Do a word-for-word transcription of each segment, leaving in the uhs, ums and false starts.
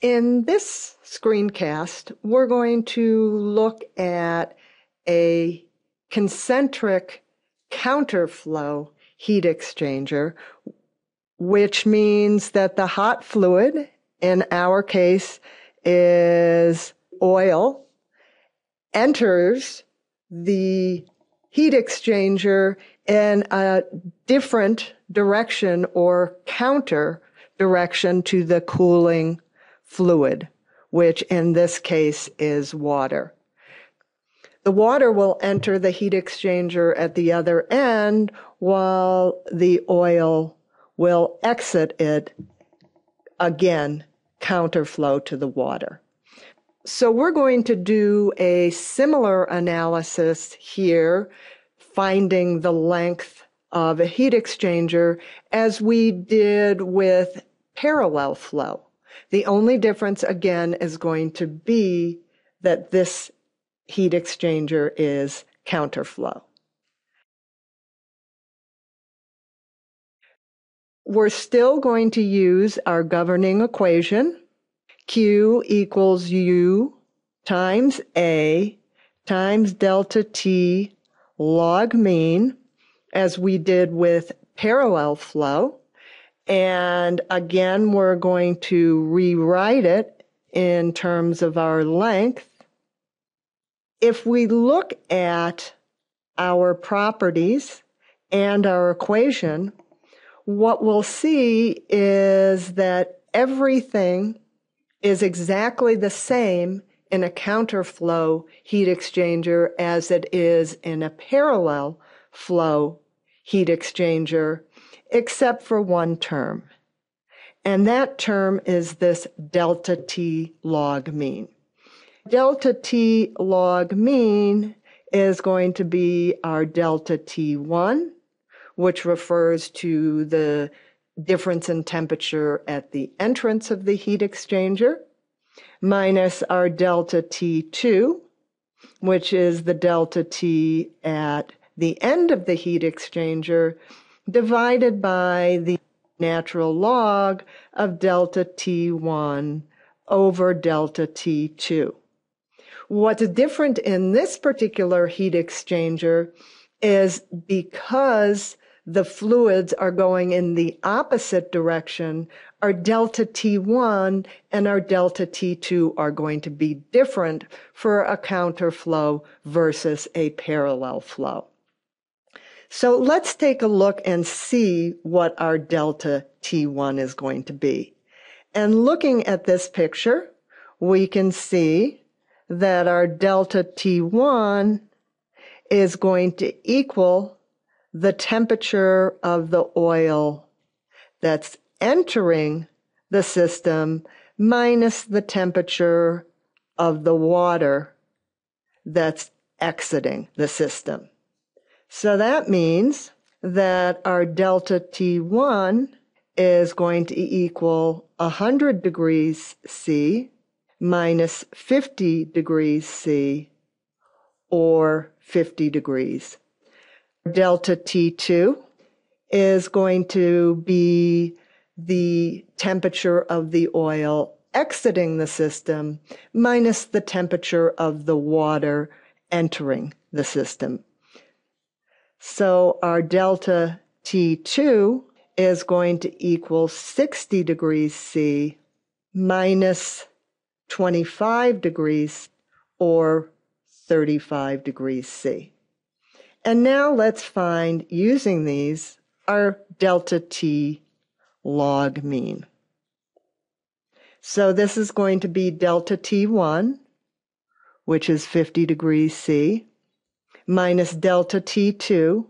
In this screencast, we're going to look at a concentric counterflow heat exchanger, which means that the hot fluid, in our case, is oil, enters the heat exchanger in a different direction or counter direction to the cooling fluid, which in this case is water. The water will enter the heat exchanger at the other end while the oil will exit it, again, counterflow to the water. So we're going to do a similar analysis here, finding the length of a heat exchanger as we did with parallel flow. The only difference, again, is going to be that this heat exchanger is counterflow. We're still going to use our governing equation, Q equals U times A times delta T log mean, as we did with parallel flow. And again, we're going to rewrite it in terms of our length. If we look at our properties and our equation, what we'll see is that everything is exactly the same in a counterflow heat exchanger as it is in a parallel flow heat exchanger, except for one term. And that term is this delta T log mean. Delta T log mean is going to be our delta T one, which refers to the difference in temperature at the entrance of the heat exchanger, minus our delta T two, which is the delta T at the end of the heat exchanger, divided by the natural log of delta T one over delta T two. What's different in this particular heat exchanger is because the fluids are going in the opposite direction, our delta T one and our delta T two are going to be different for a counterflow versus a parallel flow. So let's take a look and see what our delta T one is going to be. And looking at this picture, we can see that our delta T one is going to equal the temperature of the oil that's entering the system minus the temperature of the water that's exiting the system. So that means that our delta T one is going to equal one hundred degrees C minus fifty degrees C, or fifty degrees. Delta T two is going to be the temperature of the oil exiting the system minus the temperature of the water entering the system. So our delta T two is going to equal sixty degrees C minus twenty-five degrees, or thirty-five degrees C. And now let's find, using these, our delta T log mean. So this is going to be delta T one, which is fifty degrees C, minus delta T two,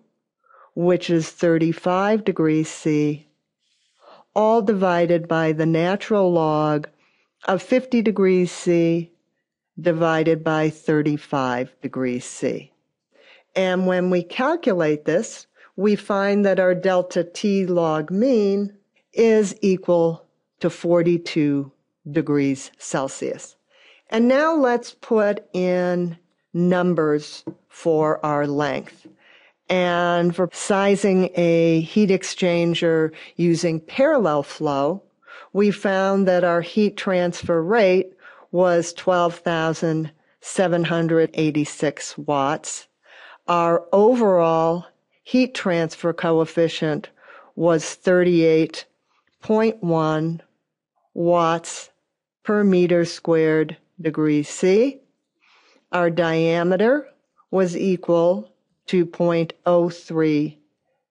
which is thirty-five degrees C, all divided by the natural log of fifty degrees C divided by thirty-five degrees C. And when we calculate this, we find that our delta T log mean is equal to forty-two degrees Celsius. And now let's put in numbers for our length. And for sizing a heat exchanger using parallel flow, we found that our heat transfer rate was twelve thousand seven hundred eighty-six watts. Our overall heat transfer coefficient was thirty-eight point one watts per meter squared degree C. Our diameter was equal to zero point zero three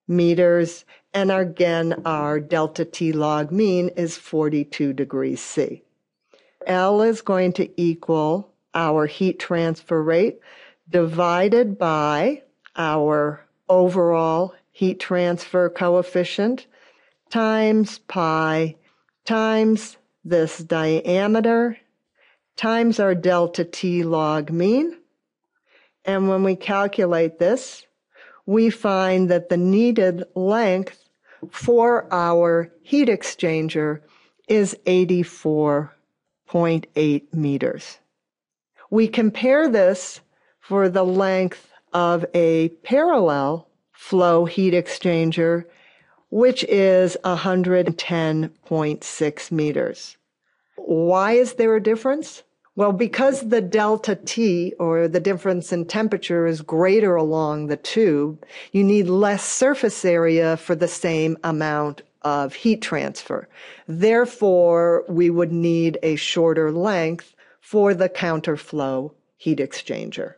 meters, and again our delta T log mean is forty-two degrees C. L is going to equal our heat transfer rate divided by our overall heat transfer coefficient times pi times this diameter times our delta T log mean. And when we calculate this, we find that the needed length for our heat exchanger is eighty-four point eight meters. We compare this for the length of a parallel flow heat exchanger, which is one hundred ten point six meters. Why is there a difference? Well, because the delta T, or the difference in temperature, is greater along the tube, you need less surface area for the same amount of heat transfer. Therefore, we would need a shorter length for the counterflow heat exchanger.